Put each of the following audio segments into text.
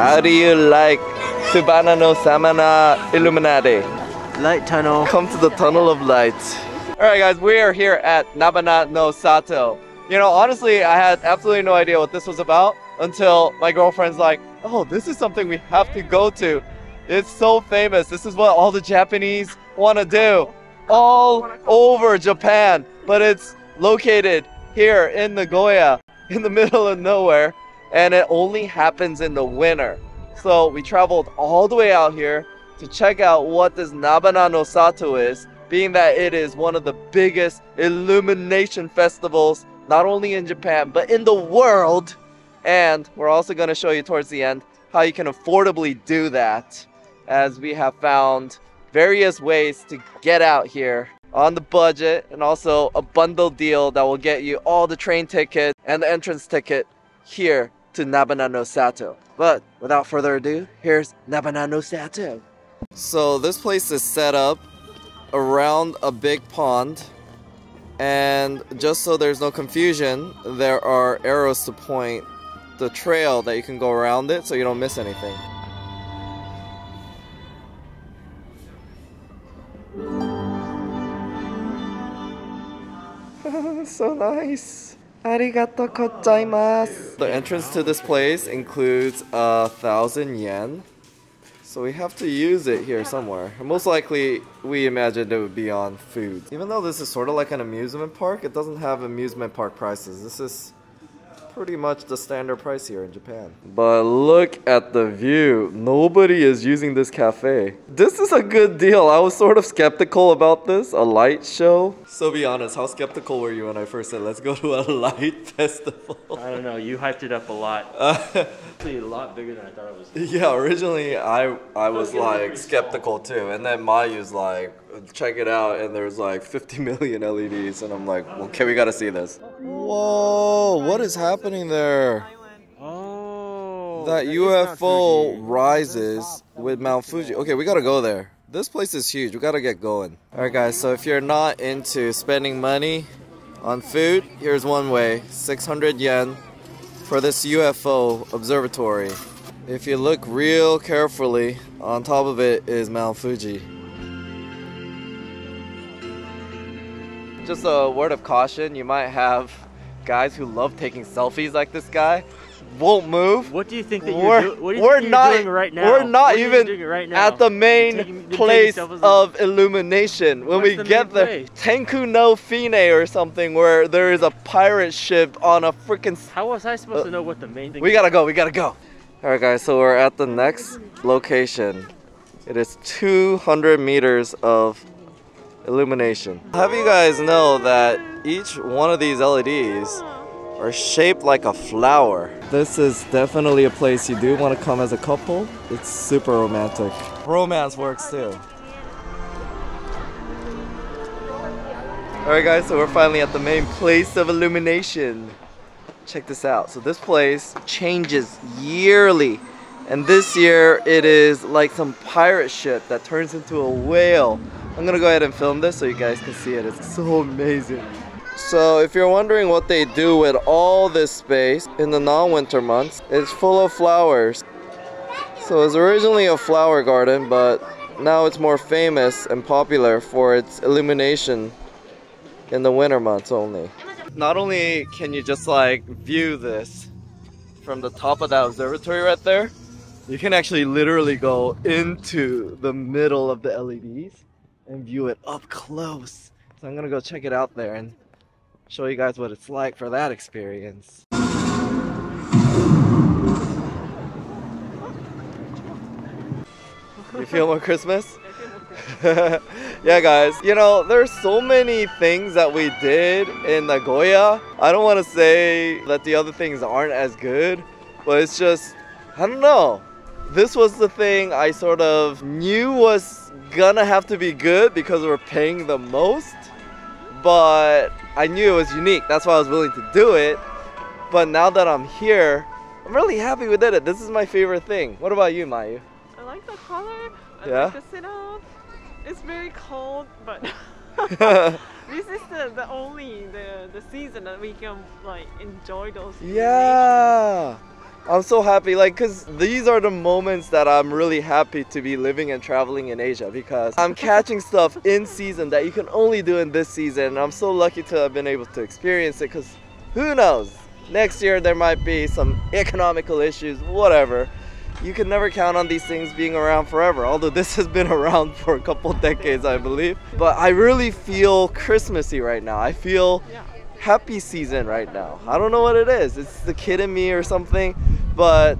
How do you like Tsubana no Samana Illuminati? Light tunnel. Come to the tunnel of light. Alright guys, we are here at Nabana no Sato. You know, honestly, I had absolutely no idea what this was about until my girlfriend's like, oh, this is something we have to go to. It's so famous. This is what all the Japanese want to do all over Japan. But it's located here in Nagoya, in the middle of nowhere, and it only happens in the winter. So we traveled all the way out here to check out what this Nabana no Sato is, being that it is one of the biggest illumination festivals, not only in Japan, but in the world. And we're also going to show you towards the end how you can affordably do that, as we have found various ways to get out here on the budget, and also a bundle deal that will get you all the train ticket and the entrance ticket here to Nabana no Sato. But without further ado, here's Nabana no Sato. So this place is set up around a big pond, and just so there's no confusion, there are arrows to point the trail that you can go around it so you don't miss anything. So nice. Arigato gozaimasu. The entrance to this place includes 1,000 yen. So we have to use it here somewhere. Most likely, we imagined it would be on food. Even though this is sort of like an amusement park, it doesn't have amusement park prices. This is pretty much the standard price here in Japan. But look at the view. Nobody is using this cafe. This is a good deal. I was sort of skeptical about this, a light show. So be honest, how skeptical were you when I first said, let's go to a light festival? I don't know, you hyped it up a lot. Actually, a lot bigger than I thought it was. Yeah, originally I was like skeptical too. And then Mayu's like, check it out, and there's like 50 million LEDs, and I'm like, okay, we gotta see this. Whoa, what is happening there? Oh, that UFO rises with Mount Fuji. Okay, we gotta go there. This place is huge, we gotta get going. Alright guys, so if you're not into spending money on food, here's one way. 600 yen for this UFO observatory. If you look real carefully, on top of it is Mount Fuji. Just a word of caution, you might have guys who love taking selfies like this guy. Won't move. What do you think that you're doing right now? We're not even right at the main place of illumination. When we get there, Tenku no Fune or something, where there is a pirate ship on a freaking... How was I supposed to know what the main thing is? We gotta go, we gotta go. Alright guys, so we're at the next location. It is 200 meters of illumination. Have you guys know that each one of these LEDs are shaped like a flower? This is definitely a place you do want to come as a couple. It's super romantic. Romance works too. Alright guys, so we're finally at the main place of illumination. Check this out. So this place changes yearly, and this year it is like some pirate ship that turns into a whale. I'm gonna go ahead and film this so you guys can see it. It's so amazing. So if you're wondering what they do with all this space in the non-winter months, it's full of flowers. So it's originally a flower garden, but now it's more famous and popular for its illumination in the winter months only. Not only can you just like view this from the top of that observatory right there, you can actually literally go into the middle of the LEDs and view it up close. So I'm gonna go check it out there and show you guys what it's like for that experience. You feel more Christmas? Yeah guys, you know, there's so many things that we did in Nagoya. I don't want to say that the other things aren't as good, but it's just, I don't know. This was the thing I sort of knew was gonna have to be good because we're paying the most, but I knew it was unique. That's why I was willing to do it. But now that I'm here, I'm really happy with it. This is my favorite thing. What about you, Mayu? I like the color. I like the sit up. It's very cold, but this is the only season that we can like enjoy those. Yeah. I'm so happy, like, because these are the moments that I'm really happy to be living and traveling in Asia, because I'm catching stuff in season that you can only do in this season, and I'm so lucky to have been able to experience it, because who knows? Next year there might be some economical issues, whatever. You can never count on these things being around forever, although this has been around for a couple decades, I believe. But I really feel Christmassy right now. I feel happy season right now. I don't know what it is. It's the kid in me or something. But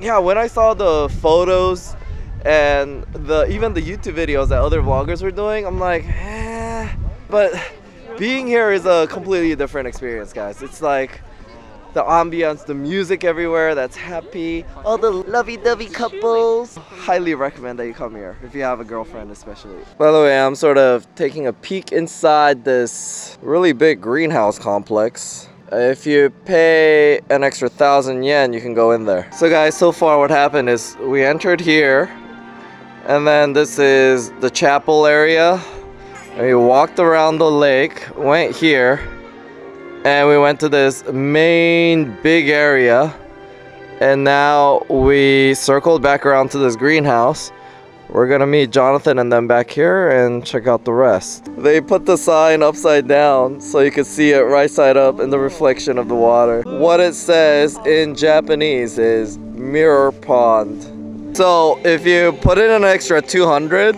yeah, when I saw the photos and even the YouTube videos that other vloggers were doing, I'm like, eh. But being here is a completely different experience, guys. It's like the ambiance, the music everywhere that's happy, all the lovey-dovey couples. Highly recommend that you come here, if you have a girlfriend especially. By the way, I'm sort of taking a peek inside this really big greenhouse complex. If you pay an extra 1,000 yen, you can go in there. So guys, so far what happened is we entered here, and then this is the chapel area. And we walked around the lake, went here, and we went to this main big area, and now we circled back around to this greenhouse. We're gonna meet Jonathan and them back here and check out the rest. They put the sign upside down so you could see it right side up in the reflection of the water. What it says in Japanese is mirror pond. So if you put in an extra 200,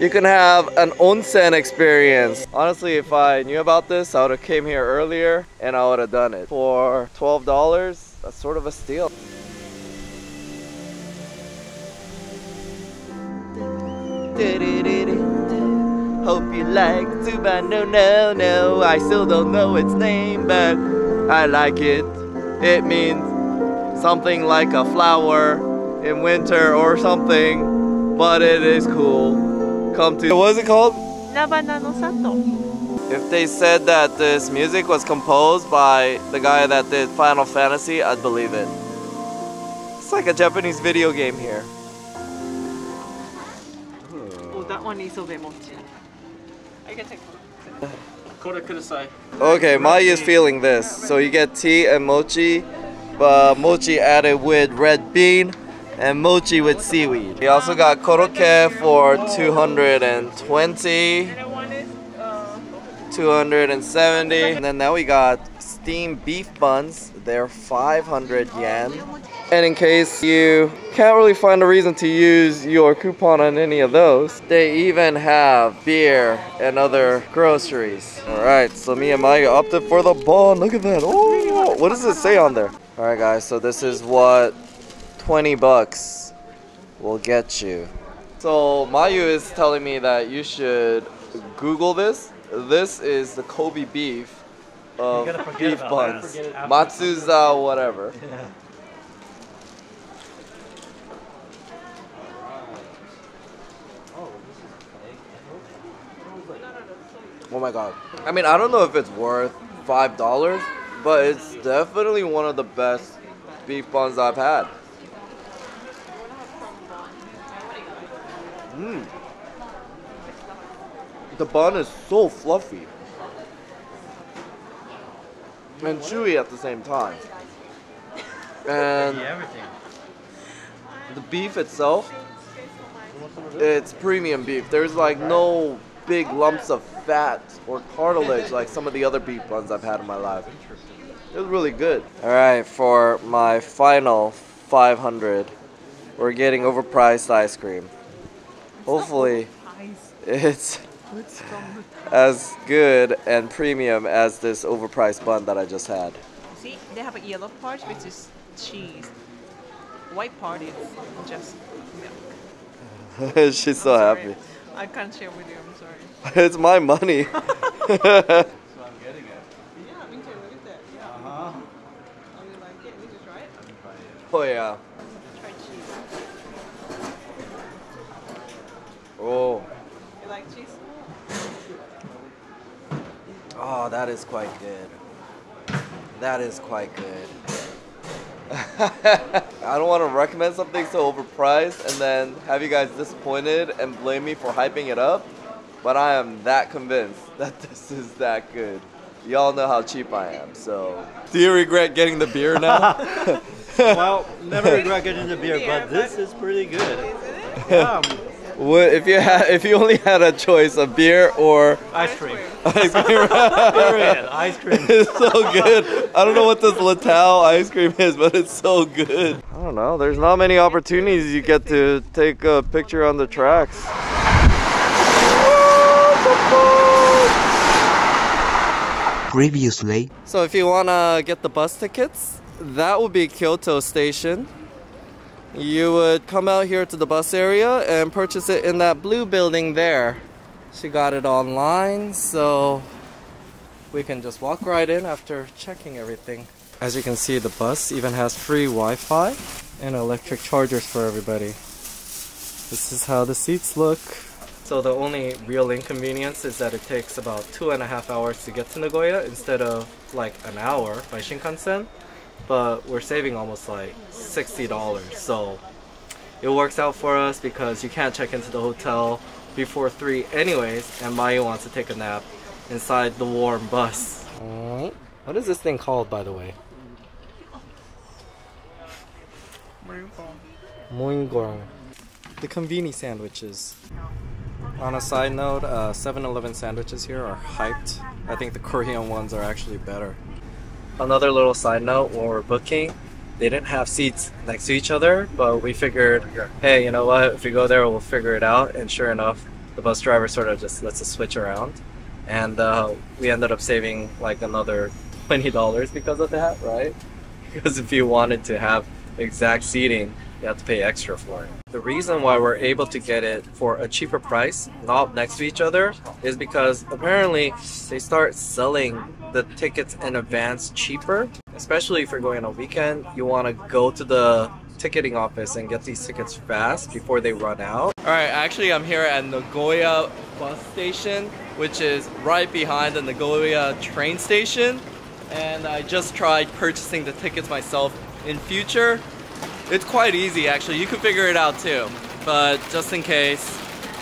you can have an onsen experience. Honestly, if I knew about this, I would have came here earlier and I would have done it. For $12, that's sort of a steal. Hope you like Tsuba, no, I still don't know its name, but I like it. It means something like a flower in winter or something, but it is cool. Come to, what is it called? Nabana no Sato. If they said that this music was composed by the guy that did Final Fantasy, I'd believe it. It's like a Japanese video game here. Oh, that one is obemochi. I can take one. Okay, Mai is feeling this. So you get tea and mochi, but mochi added with red bean, and mochi with seaweed. We also got koroke for 220, 270, and then now we got steamed beef buns. They're 500 yen. And in case you can't really find a reason to use your coupon on any of those, they even have beer and other groceries. Alright, so me and Maya opted for the bun. Look at that. Oh, what does it say on there? Alright guys, so this is what 20 bucks will get you. So Mayu is telling me that you should Google this. This is the Kobe beef of beef buns. Matsuza whatever. Yeah. Oh my god. I mean, I don't know if it's worth $5, but it's definitely one of the best beef buns I've had. Mm. The bun is so fluffy and chewy at the same time, and the beef itself, it's premium beef. There's like no big lumps of fat or cartilage like some of the other beef buns I've had in my life. It was really good. Alright, for my final 500, we're getting overpriced ice cream. Hopefully, it's as good and premium as this overpriced bun that I just had. See, they have a yellow part, which is cheese. White part is just milk. She's so happy. I can't share with you, I'm sorry. It's my money. So I'm getting it. Yeah, me too, look at that. Yeah. Uh-huh. Oh, you like it? Did you try it? I can try it. Oh, yeah. Oh. You like cheese? Oh, that is quite good. That is quite good. I don't want to recommend something so overpriced and then have you guys disappointed and blame me for hyping it up, but I am that convinced that this is that good. Y'all know how cheap I am, so. Do you regret getting the beer now? Well, never regret getting the beer, but this is pretty good. Isn't it? If you only had a choice of beer or ice cream, ice cream, it's so good. I don't know what this Latao ice cream is, but it's so good. I don't know. There's not many opportunities you get to take a picture on the tracks. Previously. So if you wanna get the bus tickets, that would be Kyoto Station. You would come out here to the bus area and purchase it in that blue building there. She got it online, so we can just walk right in after checking everything. As you can see, the bus even has free Wi-Fi and electric chargers for everybody. This is how the seats look. So the only real inconvenience is that it takes about 2.5 hours to get to Nagoya instead of like an hour by Shinkansen. But we're saving almost like $60. So it works out for us because you can't check into the hotel before 3 anyways, and Mayu wants to take a nap inside the warm bus. What is this thing called, by the way? Moingorang. The konbini sandwiches. On a side note, 7-Eleven sandwiches here are hyped. I think the Korean ones are actually better. Another little side note, while we're booking, they didn't have seats next to each other, but we figured, hey, you know what, if we go there, we'll figure it out. And sure enough, the bus driver sort of just lets us switch around. And we ended up saving like another $20 because of that, right? Because if you wanted to have exact seating, you have to pay extra for it. The reason why we're able to get it for a cheaper price, not next to each other, is because apparently they start selling the tickets in advance cheaper. Especially if you're going on a weekend, you want to go to the ticketing office and get these tickets fast before they run out. Alright, actually I'm here at Nagoya bus station, which is right behind the Nagoya train station. And I just tried purchasing the tickets myself in future. It's quite easy actually, you can figure it out too. But just in case,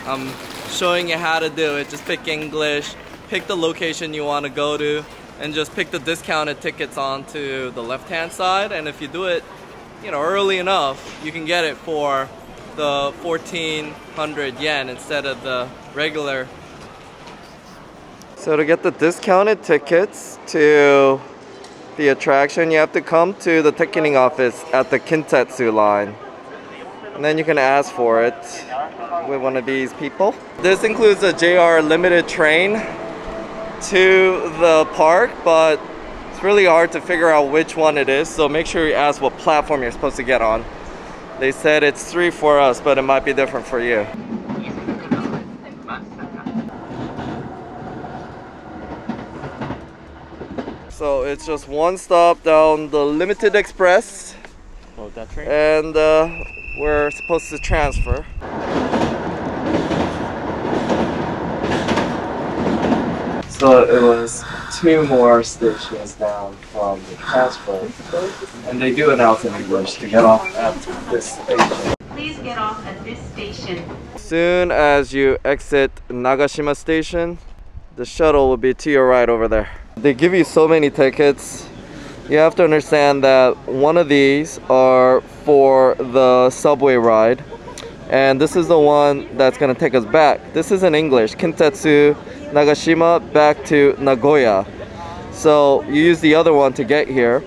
I'm showing you how to do it. Just pick English, pick the location you want to go to, and just pick the discounted tickets onto the left-hand side. And if you do it, you know, early enough, you can get it for the 1,400 yen instead of the regular. So to get the discounted tickets to the attraction, you have to come to the ticketing office at the Kintetsu line, and then you can ask for it with one of these people. This includes a JR limited train to the park, but it's really hard to figure out which one it is, so make sure you ask what platform you're supposed to get on. They said it's 3 for us, but it might be different for you. So it's just one stop down the limited express, and we're supposed to transfer. So it was 2 more stations down from the transfer, and they do announce in English to get off at this station. Please get off at this station. Soon as you exit Nagashima Station, the shuttle will be to your right over there. They give you so many tickets. You have to understand that one of these are for the subway ride, and this is the one that's going to take us back. This is in English, Kintetsu Nagashima back to Nagoya. So you use the other one to get here,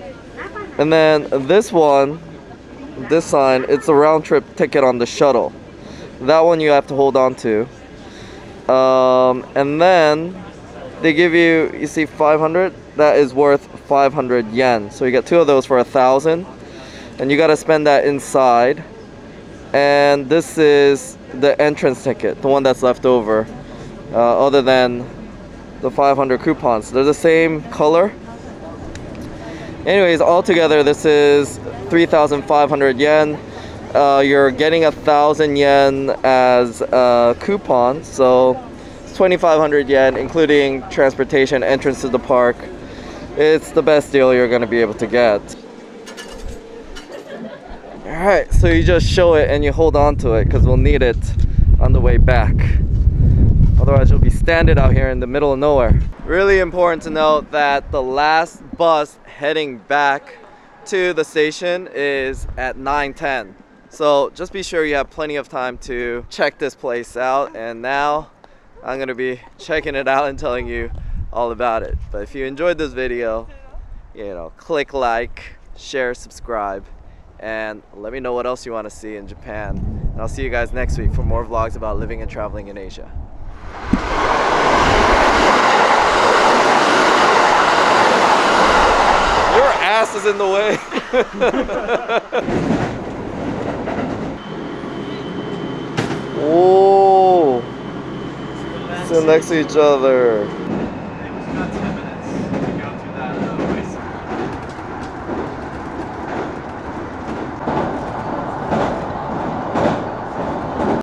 and then this one, this sign, it's a round trip ticket on the shuttle. That one you have to hold on to. And then they give you, you see, 500, that is worth 500 yen. So you get 2 of those for 1,000, and you got to spend that inside. And this is the entrance ticket, the one that's left over, other than the 500 coupons. They're the same color. Anyways, altogether, this is 3,500 yen. You're getting 1,000 yen as a coupon, so 2,500 yen including transportation, entrance to the park. It's the best deal you're going to be able to get. Alright, so you just show it and you hold on to it because we'll need it on the way back. Otherwise you'll be stranded out here in the middle of nowhere. Really important to note that the last bus heading back to the station is at 9:10. So just be sure you have plenty of time to check this place out. And now I'm gonna be checking it out and telling you all about it. But if you enjoyed this video, you know, click like, share, subscribe, and let me know what else you want to see in Japan. And I'll see you guys next week for more vlogs about living and traveling in Asia. Your ass is in the way. Whoa. Sit next to each other.